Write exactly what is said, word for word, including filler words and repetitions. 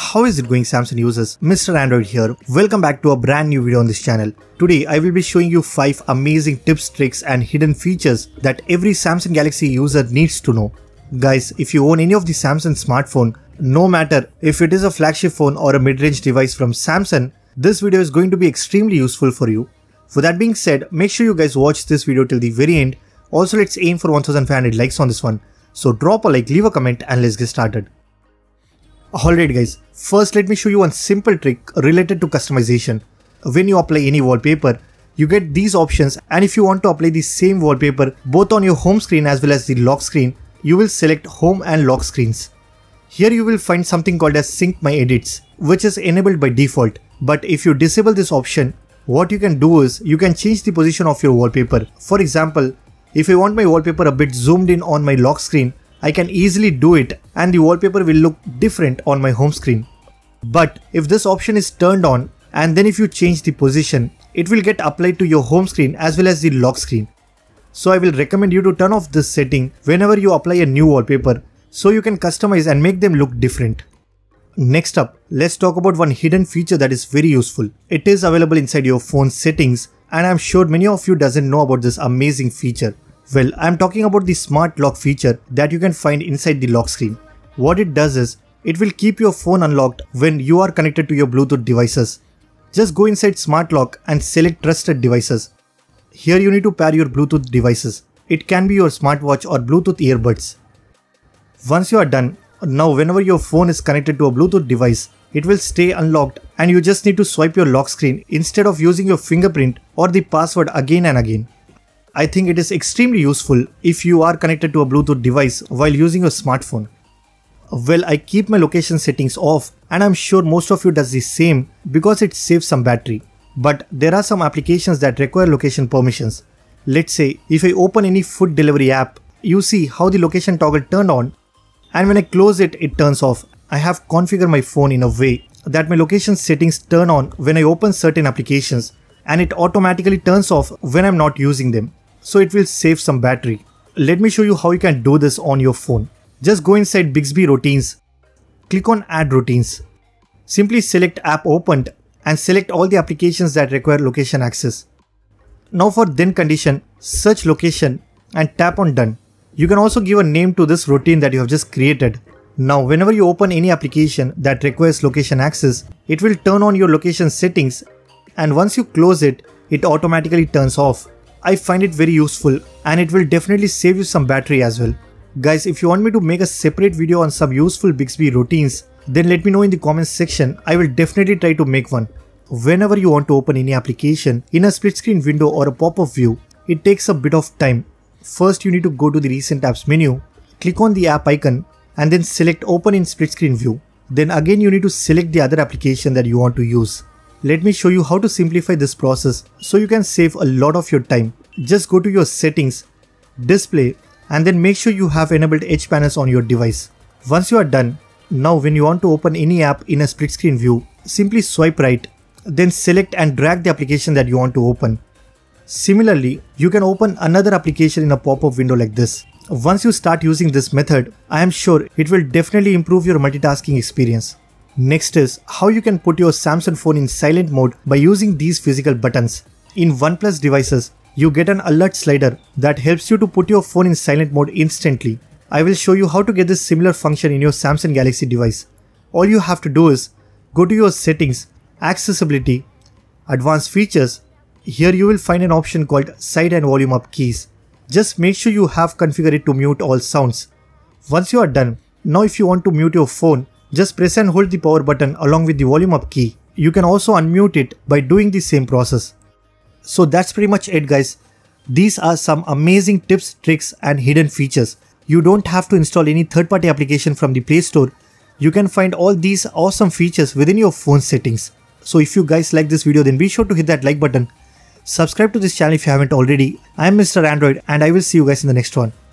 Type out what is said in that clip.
How is it going, Samsung users? Mister Android here. Welcome back to a brand new video on this channel. Today I will be showing you five amazing tips, tricks and hidden features that every Samsung Galaxy user needs to know. Guys, if you own any of the Samsung smartphone, no matter if it is a flagship phone or a mid-range device from Samsung, this video is going to be extremely useful for you. For that being said, make sure you guys watch this video till the very end. Also, let's aim for one thousand five hundred likes on this one. So drop a like, leave a comment and let's get started. Alright guys, first let me show you one simple trick related to customization. When you apply any wallpaper, you get these options, and if you want to apply the same wallpaper both on your home screen as well as the lock screen, you will select home and lock screens. Here you will find something called as sync my edits, which is enabled by default. But if you disable this option, what you can do is you can change the position of your wallpaper. For example, if I want my wallpaper a bit zoomed in on my lock screen, I can easily do it and the wallpaper will look different on my home screen. But if this option is turned on and then if you change the position, it will get applied to your home screen as well as the lock screen. So I will recommend you to turn off this setting whenever you apply a new wallpaper, so you can customize and make them look different. Next up, let's talk about one hidden feature that is very useful. It is available inside your phone settings, and I'm sure many of you doesn't know about this amazing feature. Well, I'm talking about the smart lock feature that you can find inside the lock screen. What it does is, it will keep your phone unlocked when you are connected to your Bluetooth devices. Just go inside smart lock and select trusted devices. Here you need to pair your Bluetooth devices. It can be your smartwatch or Bluetooth earbuds. Once you are done, now whenever your phone is connected to a Bluetooth device, it will stay unlocked and you just need to swipe your lock screen instead of using your fingerprint or the password again and again. I think it is extremely useful if you are connected to a Bluetooth device while using your smartphone. Well, I keep my location settings off, and I'm sure most of you does the same because it saves some battery. But there are some applications that require location permissions. Let's say if I open any food delivery app, you see how the location toggle turned on, and when I close it, it turns off. I have configured my phone in a way that my location settings turn on when I open certain applications, and it automatically turns off when I'm not using them. So it will save some battery. Let me show you how you can do this on your phone. Just go inside Bixby routines, click on add routines. Simply select app opened and select all the applications that require location access. Now for then condition, search location and tap on done. You can also give a name to this routine that you have just created. Now whenever you open any application that requires location access, it will turn on your location settings, and once you close it, it automatically turns off. I find it very useful, and it will definitely save you some battery as well. Guys, if you want me to make a separate video on some useful Bixby routines, then let me know in the comments section. I will definitely try to make one. Whenever you want to open any application in a split screen window or a pop-up view, it takes a bit of time. First you need to go to the recent apps menu, click on the app icon and then select open in split screen view. Then again you need to select the other application that you want to use. Let me show you how to simplify this process so you can save a lot of your time. Just go to your settings, display, and then make sure you have enabled edge panels on your device. Once you are done, now when you want to open any app in a split screen view, simply swipe right, then select and drag the application that you want to open. Similarly, you can open another application in a pop-up window like this. Once you start using this method, I am sure it will definitely improve your multitasking experience. Next is how you can put your Samsung phone in silent mode by using these physical buttons. In OnePlus devices, you get an alert slider that helps you to put your phone in silent mode instantly. I will show you how to get this similar function in your Samsung Galaxy device. All you have to do is go to your settings, accessibility, advanced features. Here you will find an option called side and volume up keys. Just make sure you have configured it to mute all sounds. Once you are done, now if you want to mute your phone, just press and hold the power button along with the volume up key. You can also unmute it by doing the same process. So that's pretty much it, guys. These are some amazing tips, tricks and hidden features. You don't have to install any third-party application from the Play Store. You can find all these awesome features within your phone settings. So if you guys like this video, then be sure to hit that like button. Subscribe to this channel if you haven't already. I'm Mister Android and I will see you guys in the next one.